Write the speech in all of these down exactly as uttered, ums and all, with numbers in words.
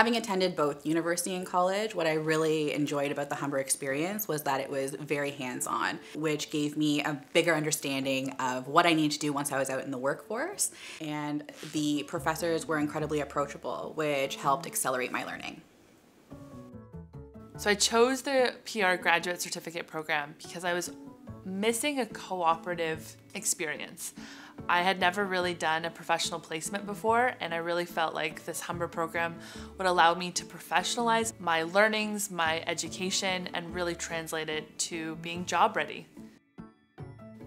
having attended both university and college, what I really enjoyed about the Humber experience was that it was very hands-on, which gave me a bigger understanding of what I need to do once I was out in the workforce. And the professors were incredibly approachable, which helped accelerate my learning. So I chose the P R graduate certificate program because I was missing a cooperative experience. I had never really done a professional placement before, and I really felt like this Humber program would allow me to professionalize my learnings, my education, and really translate it to being job ready.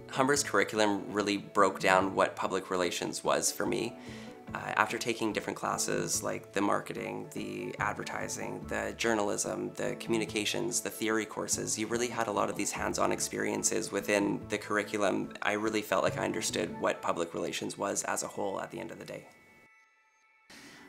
Humber's curriculum really broke down what public relations was for me. Uh, after taking different classes like the marketing, the advertising, the journalism, the communications, the theory courses, you really had a lot of these hands-on experiences within the curriculum. I really felt like I understood what public relations was as a whole at the end of the day.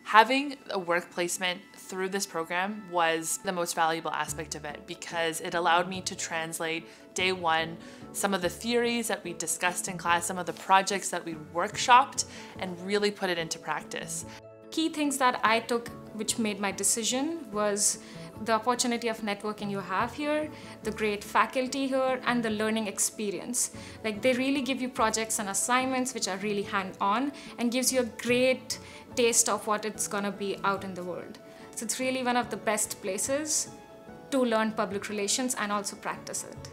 Having a work placement through this program was the most valuable aspect of it, because it allowed me to translate day one some of the theories that we discussed in class, some of the projects that we workshopped, and really put it into practice. Key things that I took which made my decision was the opportunity of networking you have here, the great faculty here, and the learning experience. Like, they really give you projects and assignments which are really hand-on and gives you a great taste of what it's gonna be out in the world. So it's really one of the best places to learn public relations and also practice it.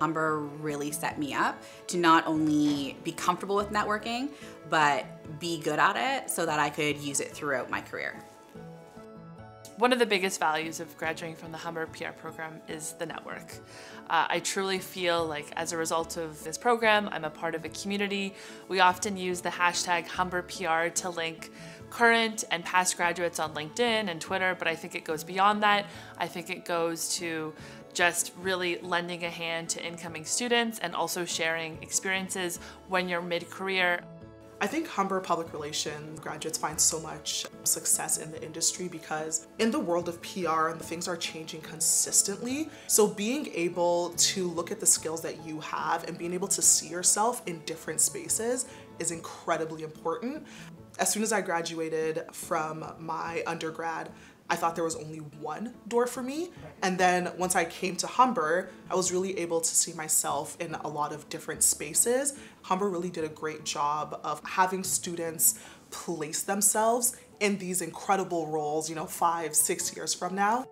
Humber really set me up to not only be comfortable with networking, but be good at it so that I could use it throughout my career. One of the biggest values of graduating from the HumberPR program is the network. Uh, I truly feel like as a result of this program, I'm a part of a community. We often use the hashtag HumberPR to link current and past graduates on LinkedIn and Twitter, but I think it goes beyond that. I think it goes to just really lending a hand to incoming students and also sharing experiences when you're mid-career. I think Humber Public Relations graduates find so much success in the industry because in the world of P R, and things are changing consistently. So being able to look at the skills that you have and being able to see yourself in different spaces is incredibly important. As soon as I graduated from my undergrad, I thought there was only one door for me. And then once I came to Humber, I was really able to see myself in a lot of different spaces. Humber really did a great job of having students place themselves in these incredible roles, you know, five, six years from now.